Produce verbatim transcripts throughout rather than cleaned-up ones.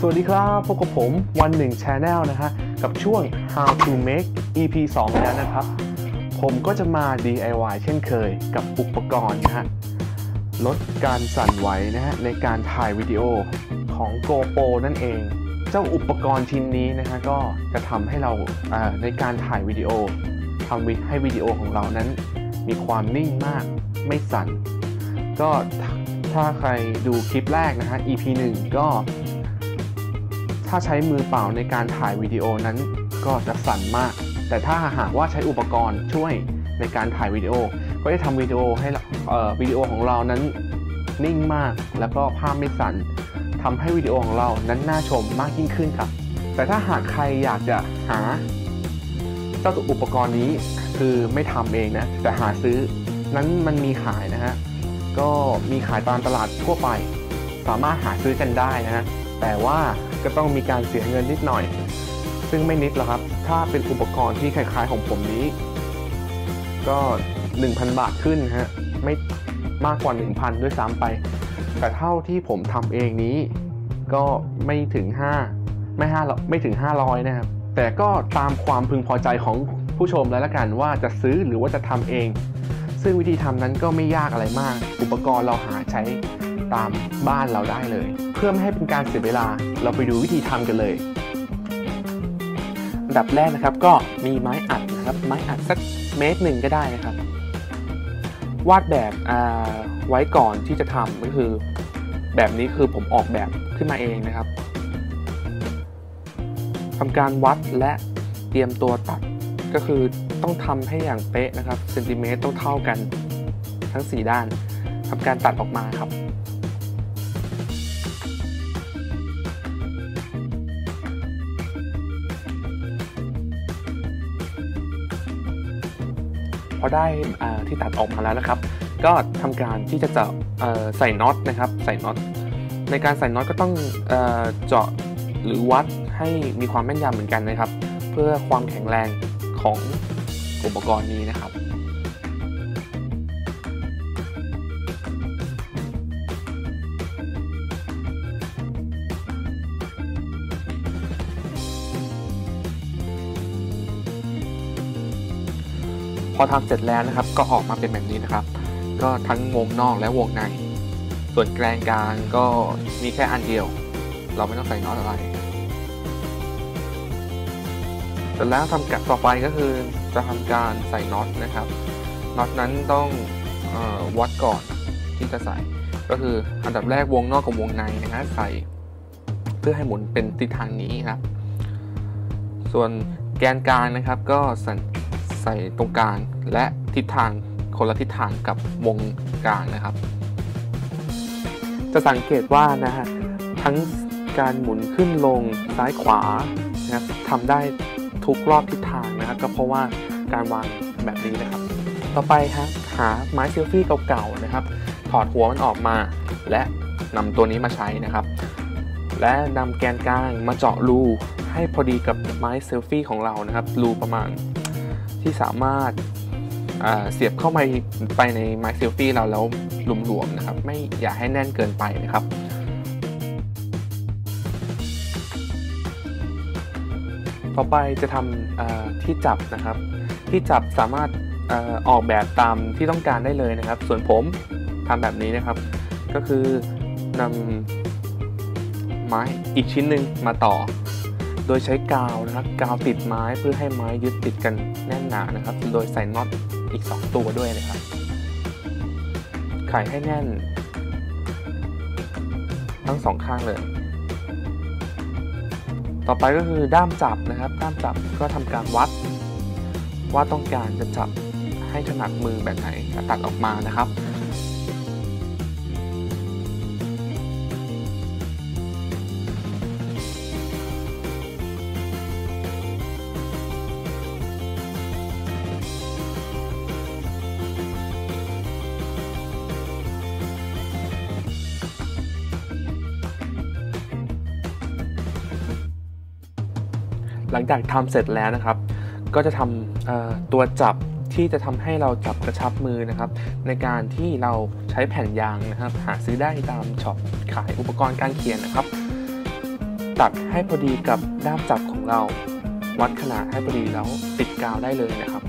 สวัสดีครับพบกับผมวันหนึ่ง Channel นะฮะกับช่วง How to Make อี พี สอง แล้วนะครับผมก็จะมา ดี ไอ วาย เช่นเคยกับอุปกรณ์นะฮะลดการสั่นไหวนะฮะในการถ่ายวิดีโอของ GoPro นั่นเองเจ้าอุปกรณ์ชิ้นนี้นะฮะก็จะทำให้เราในการถ่ายวิดีโอทำให้วิดีโอของเรานั้นมีความนิ่งมากไม่สั่นก็ถ้าใครดูคลิปแรกนะฮะ อี พี หนึ่ง ก็ถ้าใช้มือเปล่าในการถ่ายวิดีโอนั้นก็จะสั่นมากแต่ถ้าหากว่าใช้อุปกรณ์ช่วยในการถ่ายวิดีโอก็จะทำวิดีโอให้วิดีโอของเรานั้นนิ่งมากแล้วก็ภาพไม่สั่นทำให้วิดีโอของเรานั้นน่าชมมากยิ่งขึ้นครับแต่ถ้าหากใครอยากจะหาเจ้าอุปกรณ์นี้คือไม่ทำเองนะแต่หาซื้อนั้นมันมีขายนะฮะก็มีขายตามตลาดทั่วไปสามารถหาซื้อกันได้นะฮะแต่ว่าก็ต้องมีการเสียเงินนิดหน่อยซึ่งไม่นิดหรอกครับถ้าเป็นอุปกรณ์ที่คล้ายๆของผมนี้ก็ หนึ่งพัน บาทขึ้นฮะไม่มากกว่า หนึ่งพัน ด้วยซ้ำไปแต่เท่าที่ผมทำเองนี้ก็ไม่ถึงห้าไม่ห้าไม่ถึงห้าร้อยนะครับแต่ก็ตามความพึงพอใจของผู้ชมแล้วละกันว่าจะซื้อหรือว่าจะทำเองซึ่งวิธีทำนั้นก็ไม่ยากอะไรมากอุปกรณ์เราหาใช้ตามบ้านเราได้เลยเพื่อไม่ให้เป็นการเสียเวลาเราไปดูวิธีทำกันเลยอันดับแรกนะครับก็มีไม้อัดนะครับไม้อัดสักเมตรหนึ่งก็ได้นะครับวาดแบบไว้ก่อนที่จะทำก็คือแบบนี้คือผมออกแบบขึ้นมาเองนะครับทำการวัดและเตรียมตัวตัดก็คือต้องทำให้อย่างเป๊ะนะครับเซนติเมตรต้องเท่ากันทั้งสี่ด้านทำการตัดออกมาครับพอได้ที่ตัดออกมาแล้วนะครับก็ทำการที่จะเจาะใส่น็อตนะครับใส่น็อตในการใส่น็อตก็ต้องเจาะหรือวัดให้มีความแม่นยำเหมือนกันนะครับเพื่อความแข็งแรงของอุปกรณ์นี้นะครับพอทำเสร็จแล้วนะครับก็ออกมาเป็นแบบนี้นะครับก็ทั้งวงนอกและวงในส่วนแกนกลางก็มีแค่อันเดียวเราไม่ต้องใส่น็อตอะไรเสร็จแล้วทำกับต่อไปก็คือจะทำการใส่น็อตนะครับน็อตนั้นต้องเอ่อวัดก่อนที่จะใส่ก็คืออันดับแรกวงนอกกับวงในนะฮะใส่เพื่อให้หมุนเป็นทิศทางนี้ครับส่วนแกนกลางนะครับก็ใส่ใส่ตรงกลางและทิศทางคนละทิศทางกับวงกลางนะครับจะสังเกตว่านะฮะทั้งการหมุนขึ้นลงซ้ายขวานะครับทำได้ทุกรอบทิศทางนะครับก็เพราะว่าการวางแบบนี้นะครับต่อไปฮะหาไม้เซลฟี่เก่าๆนะครับถอดหัวมันออกมาและนำตัวนี้มาใช้นะครับและนำแกนกลางมาเจาะรูให้พอดีกับไม้เซลฟี่ของเรานะครับรูประมาณที่สามารถเสียบเข้าไปไปในไม้เซลฟี่เราแล้วหลวมๆนะครับไม่อย่าให้แน่นเกินไปนะครับต่อไปจะทำที่จับนะครับที่จับสามารถออกแบบตามที่ต้องการได้เลยนะครับส่วนผมทำแบบนี้นะครับก็คือนำไม้อีกชิ้นหนึ่งมาต่อโดยใช้กาวนะครับกาวติดไม้เพื่อให้ไม้ยึดติดกันแน่นหนานะครับโดยใส่น็อตอีกสองตัวด้วยนะครับไขให้แน่นทั้งสองข้างเลยต่อไปก็คือด้ามจับนะครับด้ามจับก็ทำการวัดว่าต้องการจะจับให้ถนัดมือแบบไหนตัดออกมานะครับหลังจากทำเสร็จแล้วนะครับก็จะทำตัวจับที่จะทำให้เราจับกระชับมือนะครับในการที่เราใช้แผ่นยางนะครับหาซื้อได้ตามช็อปขายอุปกรณ์การเขียนนะครับ ตัดให้พอดีกับด้ามจับของเราวัดขนาดให้พอดีแล้วติดกาวได้เลยนะครับ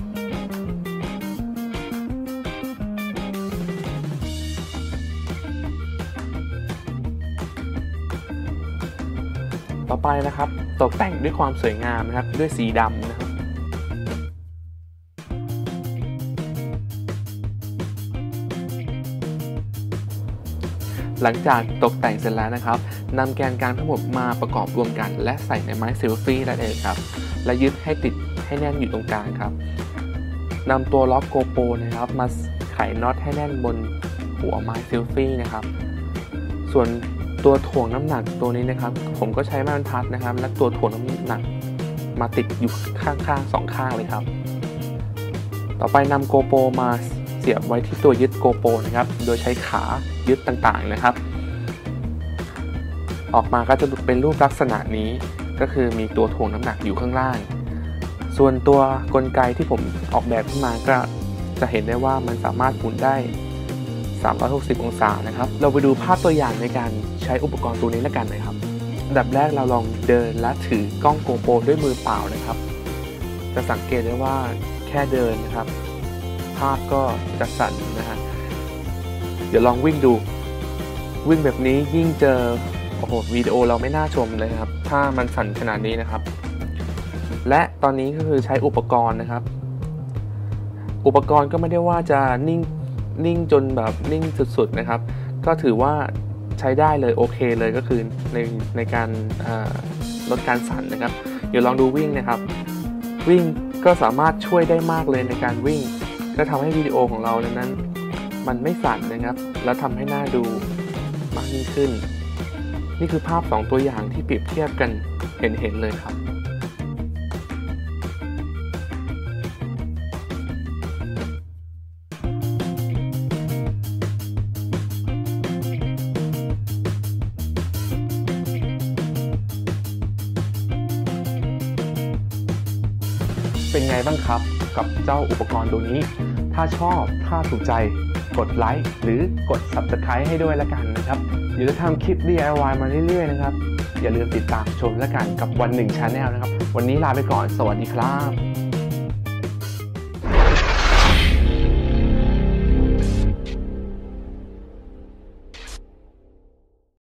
ต่อไปนะครับตกแต่งด้วยความสวยงามนะครับด้วยสีดำนะครับหลังจากตกแต่งเสร็จแล้วนะครับนำแกนกลางทั้งหมดมาประกอบรวมกันและใส่ในไม้เซลฟี่นั่นเองครับและยึดให้ติดให้แน่นอยู่ตรงกลางครับนำตัวล็อก GoPro นะครับมาไขน็อตให้แน่นบนหัวไม้เซลฟี่นะครับส่วนตัวถ่วงน้ำหนักตัวนี้นะครับผมก็ใช้ไม้บรรทัดนะครับและตัวถ่วงน้ำหนักมาติดอยู่ข้างๆสองข้างเลยครับต่อไปนำ GoPro มาเสียบไว้ที่ตัวยึด GoPro นะครับโดยใช้ขายึดต่างๆนะครับออกมาก็จะเป็นรูปลักษณะนี้ก็คือมีตัวถ่วงน้ำหนักอยู่ข้างล่างส่วนตัวกลไกที่ผมออกแบบขึ้นมาก็จะเห็นได้ว่ามันสามารถหมุนได้สามร้อยหกสิบองศานะครับเราไปดูภาพตัวอย่างในการใช้อุปกรณ์ตัวนี้แล้วกันนะครับอันดับแรกเราลองเดินและถือกล้อง GoPro ด้วยมือเปล่านะครับจะสังเกตได้ว่าแค่เดินนะครับภาพก็จะสั่นนะฮะเดี๋ยวลองวิ่งดูวิ่งแบบนี้ยิ่งเจอโอ้โหวิดีโอเราไม่น่าชมเลยครับถ้ามันสั่นขนาดนี้นะครับและตอนนี้ก็คือใช้อุปกรณ์นะครับอุปกรณ์ก็ไม่ได้ว่าจะนิ่งนิ่งจนแบบนิ่งสุดๆนะครับก็ถือว่าใช้ได้เลยโอเคเลยก็คือในในการลดการสั่นนะครับเดี๋ยวลองดูวิ่งนะครับวิ่งก็สามารถช่วยได้มากเลยในการวิ่งก็ทำให้วิดีโอของเรานั้นมันไม่สั่นนะครับแล้วทำให้หน้าดูมากยิ่งขึ้นนี่คือภาพสองตัวอย่างที่เปรียบเทียบกันเห็นๆเลยครับเป็นไงบ้างครับกับเจ้าอุปกรณ์ตัวนี้ถ้าชอบถ้าถูกใจกดไลค์หรือกด Subscribe ให้ด้วยละกันนะครับเดี๋ยวจะทำคลิป ดี ไอ วาย มาเรื่อยๆนะครับอย่าลืมติดตามชมละกันกับวันหนึ่ง Channel นะครับวันนี้ลาไปก่อนสวัสดีครับ